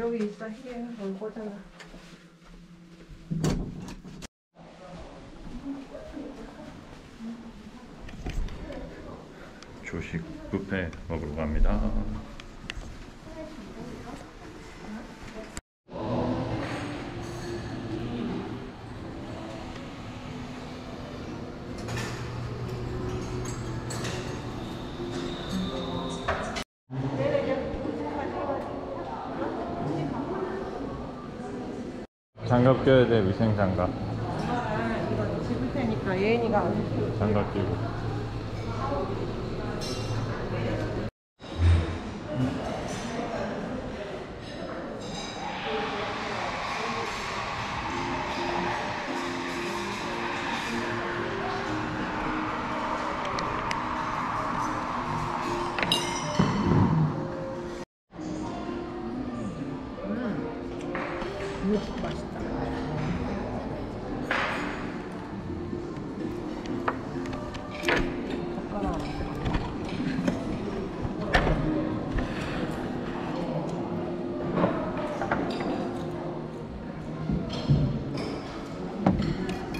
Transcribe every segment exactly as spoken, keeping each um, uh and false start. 여기 있어. 희귀는 뭘 꽂아놔. 조식 뷔페 먹으러 갑니다. 장갑 껴야 돼, 위생 장갑. 이거 집을 테니까 예인이가 안 해. 장갑 끼고.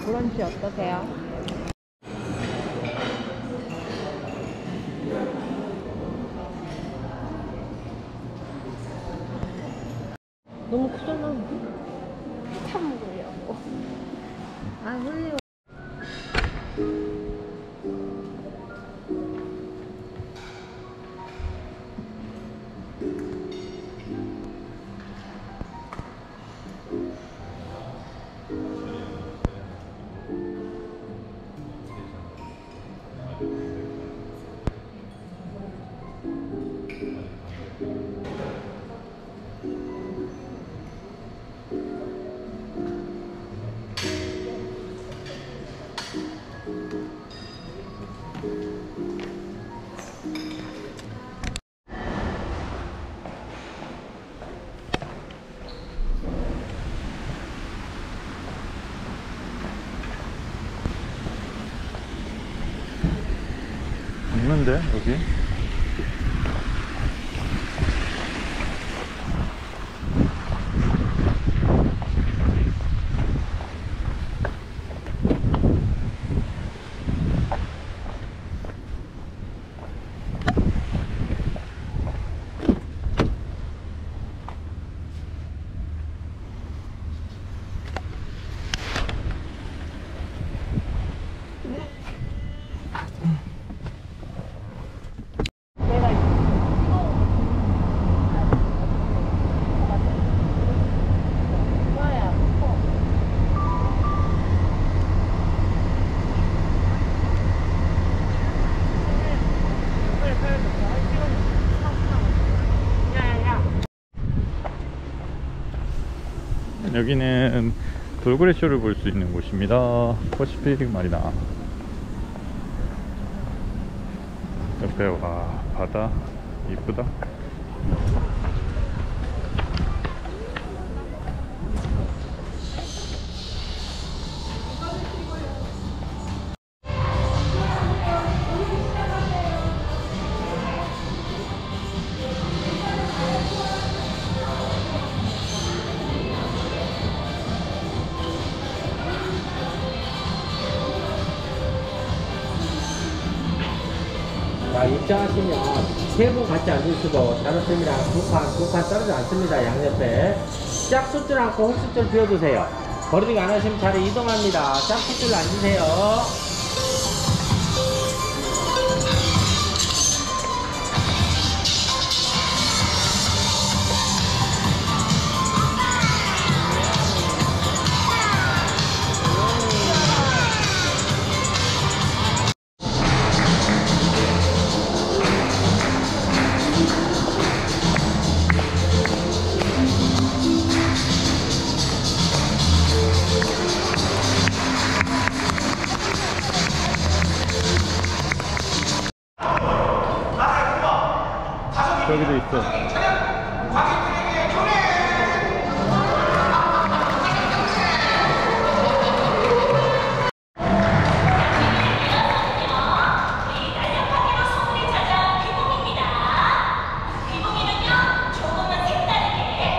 브런치 어떠세요? 너무 크잖아. 참 먹으려고. 아, 흘려. 없는데 여기? 여기는 돌고래쇼를 볼 수 있는 곳입니다. 퍼시픽 마리나. 옆에 와 바다 이쁘다. 입장하시면 세 분 같이 앉으시고 다른 팀이랑 두 칸 두 칸 떨어져 앉습니다. 양옆에 짝수줄 않고 홀수줄 비워두세요. 버리지 안 하시면 자리 이동합니다. 짝수줄 앉으세요. 여기도 있어. 귀봉입니다. 귀봉이는요, 조금만 색다르게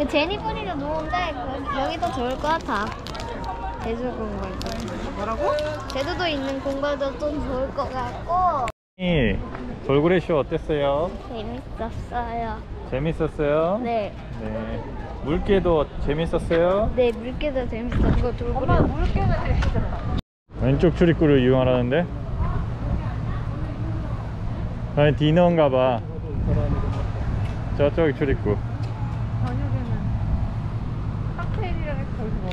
그 제니뿐이도 좋은데 그, 여기 더 좋을 것 같아. 제주 공갈도. 뭐라고? 제주도 있는 공갈도 좀 좋을 것 같고. 이 돌고래 쇼 어땠어요? 재밌었어요. 재밌었어요? 네. 네. 물개도 재밌었어요? 네, 물개도 재밌었고 돌고래. 엄마 물개도 재밌었어. 왼쪽 출입구를 이용하라는데? 아니 디너인가봐. 저쪽이 출입구. 저녁에는 칵테일이랑 해서 거기서 먹어.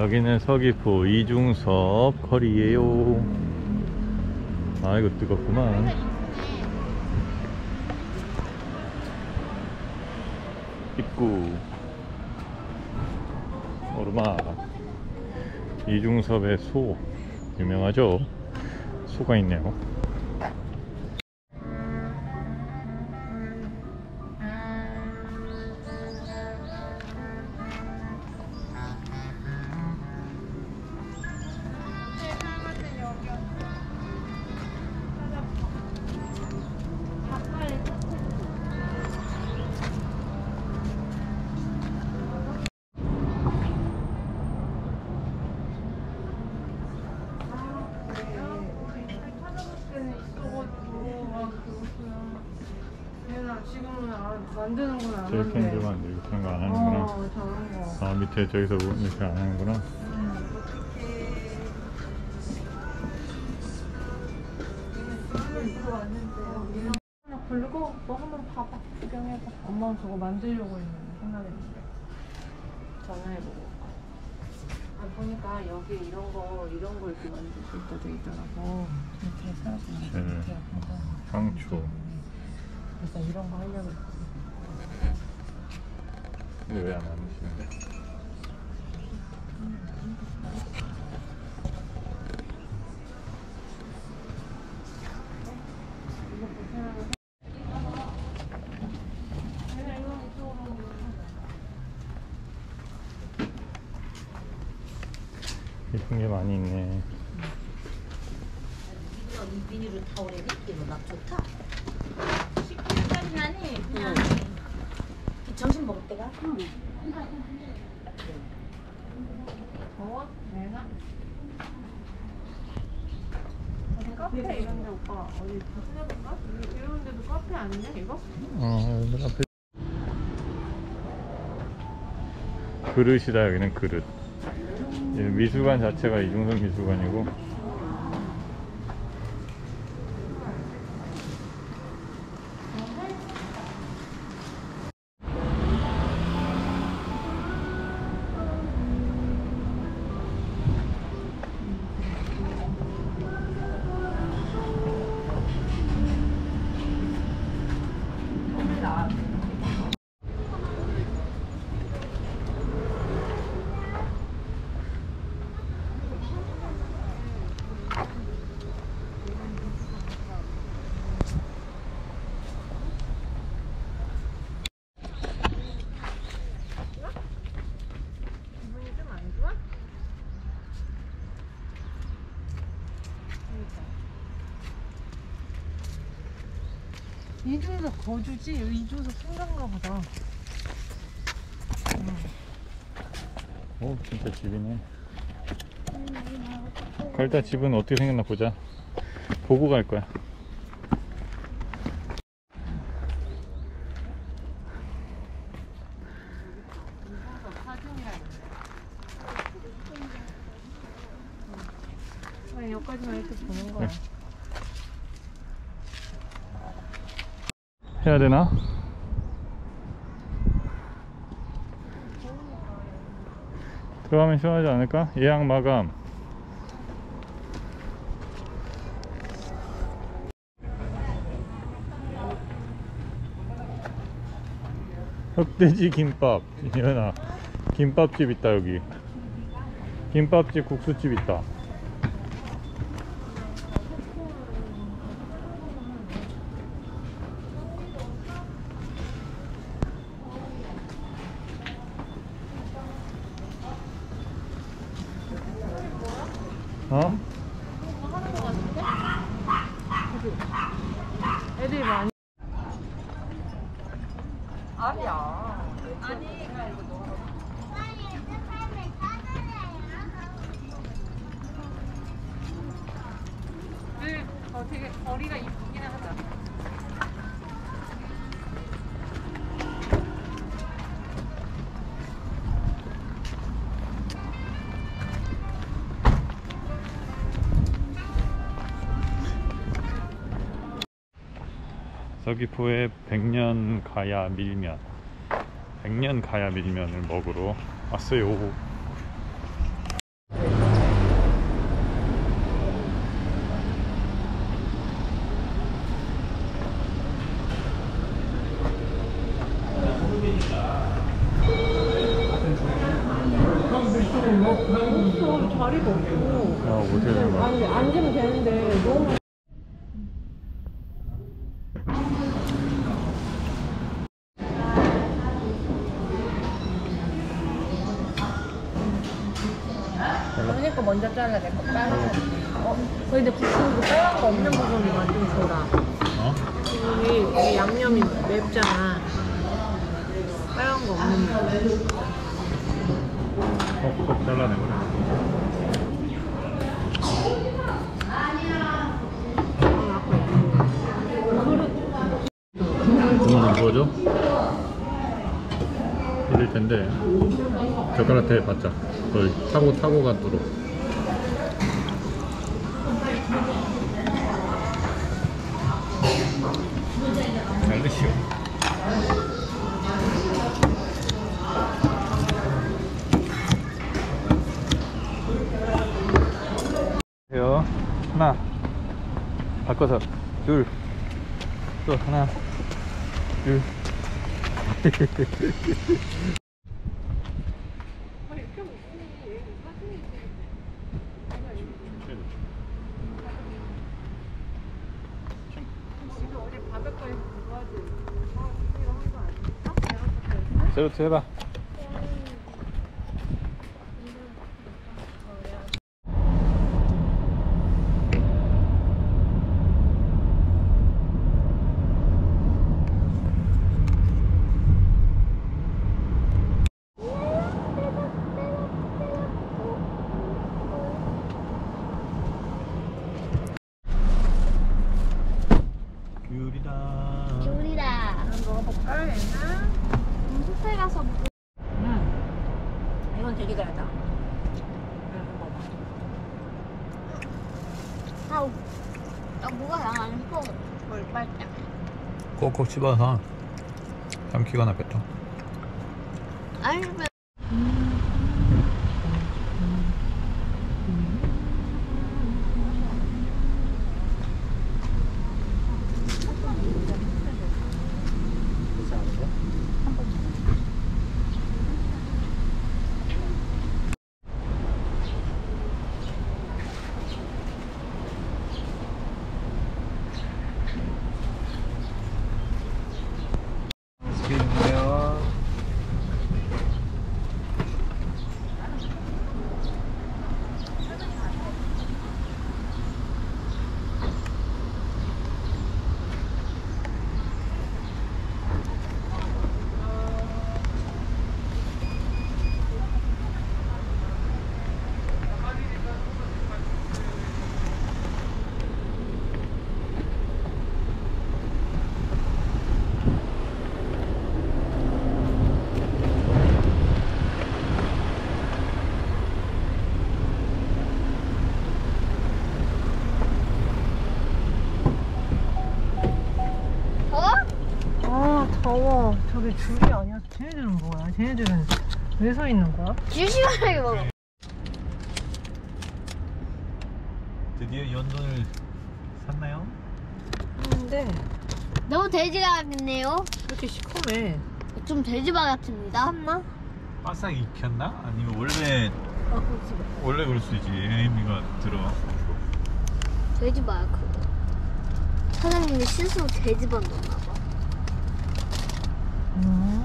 여기는 서귀포 이중섭 거리에요. 아이고 뜨겁구만. 입구 오르막. 이중섭의 소 유명하죠? 소가 있네요. 만드는구나. 제일 캔들 만들고 그런 거 안 하는구나. 어, 저런 거. 아, 밑에 저기서 이렇게 안 하는구나. 음. 많은데요. 우리는 하나 긁어. 너 한번 봐봐. 구경해봐. 엄마는 저거 만들려고 했는 생각했는데 전화해보고. 아, 보니까 여기 이런 거, 이런 걸 이렇게 만들 수 있다고 있더라고. 이렇게 사라지는 거 같아요. 향초. 그래서 이런 거 하려고 했거든. 근데 왜 안 하시는데? 이쁜 게 많이 있네. 이 비닐을 다 오래 입기로 막 좋다. 식기는 짜증나니 그냥 점심 먹을 때가? 응. 더워? 내가? 카페 이런 데 오빠 어디 다 찾아볼까? 이런 데도 카페 아니냐 이거? 어, 여기 카페. 그릇이다 여기는 그릇. 미술관 자체가 이중섭 미술관이고 이중섭 거주지? 이중섭 생각인가 보다. 오, 진짜 집이네. 갈다 집은 어떻게 생겼나 보자. 보고 갈 거야. 여기까지만 이렇게 보는 거야. 네. 해야 되나? 들어가면 시원하지 않을까? 예약 마감. 흑돼지 김밥. 이현아, 김밥집 있다 여기. 김밥집, 국수집 있다. 어? 뭐 하는 거 같은데? 애들이 많이. 아니야. 아니, 가 이거 넣어. 늘 어, 되게 거리가 이쁘긴 하다. 서귀포의 백년가야밀면, 백년가야밀면을 먹으러 왔어요. 자리가 없고 앉으면 되는데 너무. 먼저 잘라야 될 거 빨간 거. 어? 근데 국수도 빨간 거 없는 부분이 완전 좋아. 어? 여기 양념이 맵잖아. 빨간 거 없는 부분. 콕콕 잘라내버려. 그릇 부어줘? 이럴 텐데 젓가락 대 받자. 그걸 타고 타고 가도록. 볼게요. 하나, 바꿔서 둘, 또 하나, 둘. 셀럽트 해봐. 꼭꼭 씹어서 삼키가 나겠다. 아니 왜? 저게 줄이 아니야. 쟤네들은 뭐야? 쟤네들은 왜 서 있는 거야? 줄 시간에 먹어. 드디어 연돈을 샀나요? 근데 네. 너무 돼지가 같네요. 이렇게 시커매. 좀 돼지바 같습니다. 샀나? 바싹 익혔나? 아니면 원래 아, 원래 그럴 수 있지. 애미가 들어. 돼지바야 그거. 사장님이 실수로 돼지바 넣었나 봐. 음.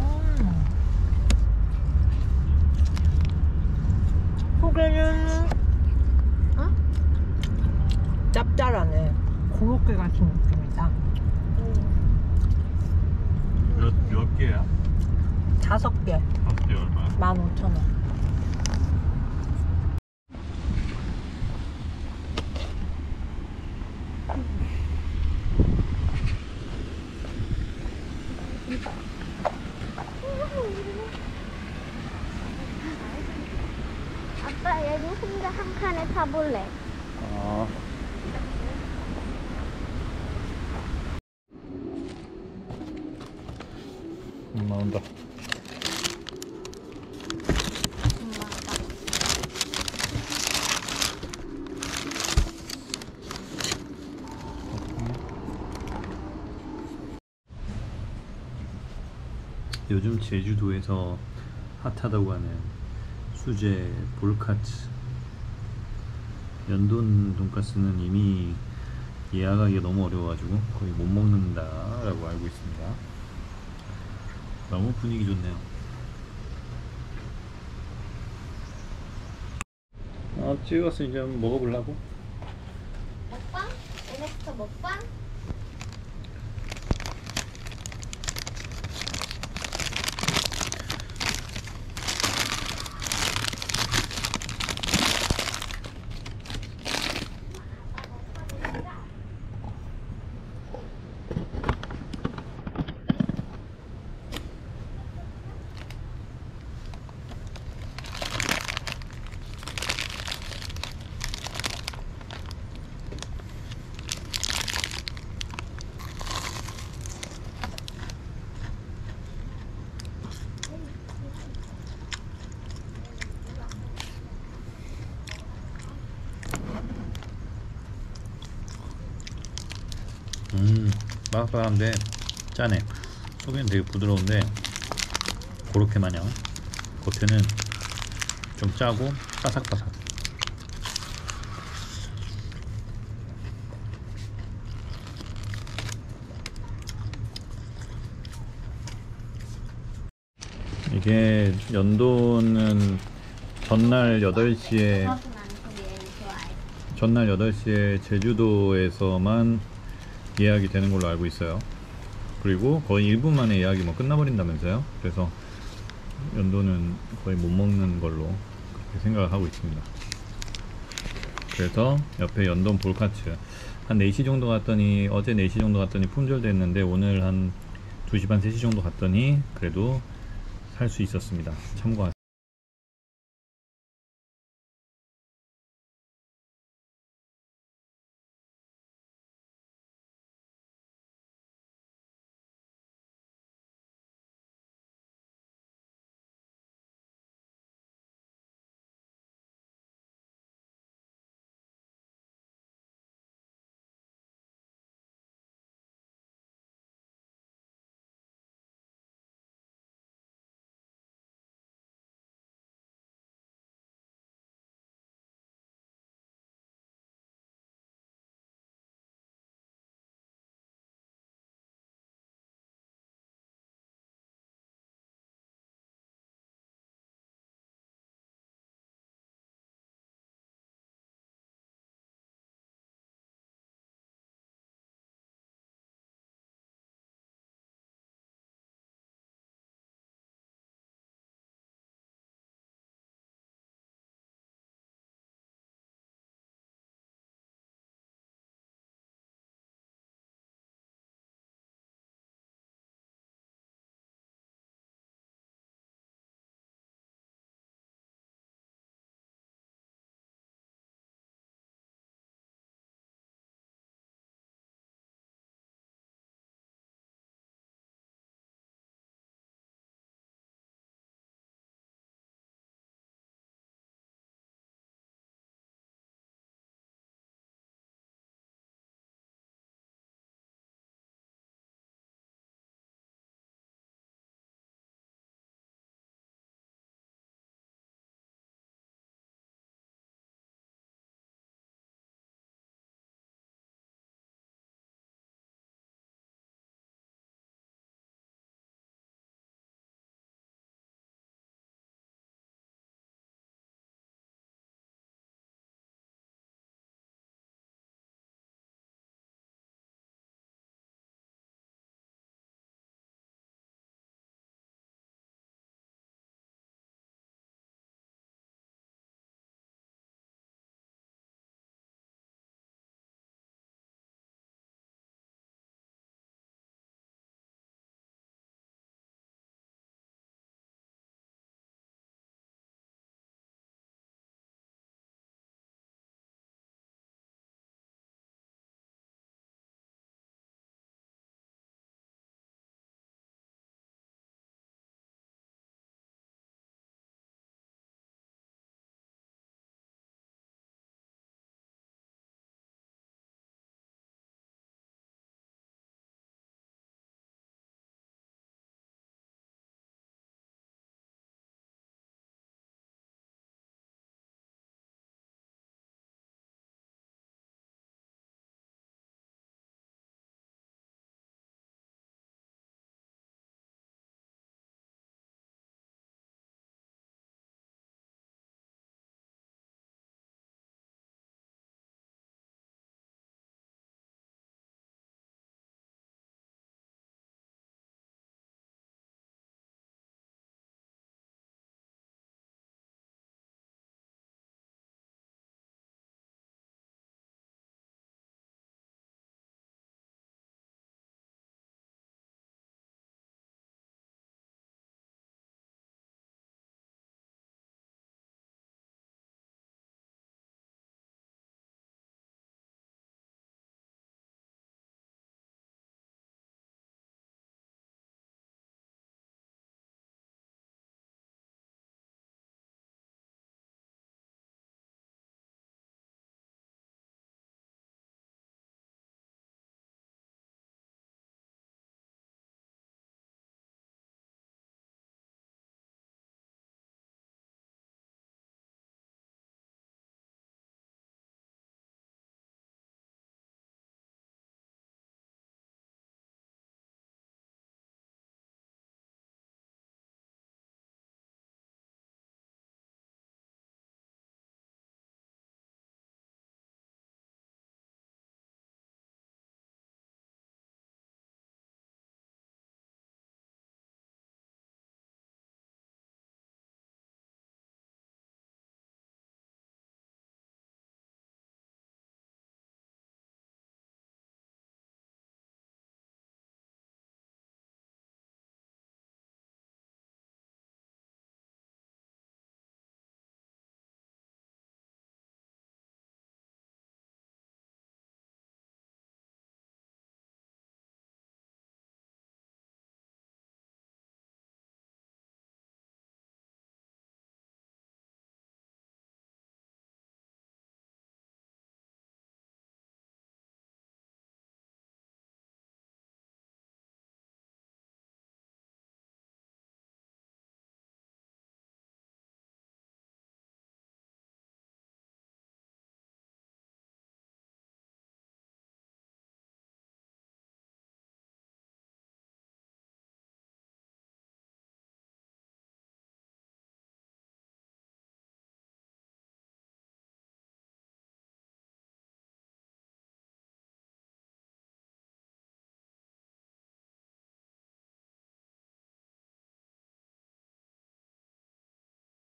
소개는 어? 짭짤하네. 고로케 같은 느낌이다. 음. 몇, 몇 개야? 다섯 개. 다섯 개 얼마? 만 오천 원. 볼래. 어. 엄마 온다. 요즘 제주도에서 핫하다고 하는 수제 볼카츠. 연돈 돈가스는 이미 예약하기가 너무 어려워가지고 거의 못 먹는다 라고 알고 있습니다. 너무 분위기 좋네요. 아, 찍었으니 이제 한번 먹어보려고. 먹방? 엘렉터 먹방? 음 바삭바삭한데 짜네. 속에는 되게 부드러운데 그렇게 마냥 겉에는 좀 짜고 바삭바삭. 이게 연돈은 전날 여덟 시에 전날 여덟 시에 제주도에서만 예약이 되는 걸로 알고 있어요. 그리고 거의 일 분 만에 예약이 뭐 끝나버린다면서요. 그래서 연돈은 거의 못 먹는 걸로 그렇게 생각을 하고 있습니다. 그래서 옆에 연돈 볼카츠 한 네 시 정도 갔더니, 어제 네 시 정도 갔더니 품절됐는데 오늘 한 두 시 반 세 시 정도 갔더니 그래도 살 수 있었습니다. 참고하세요.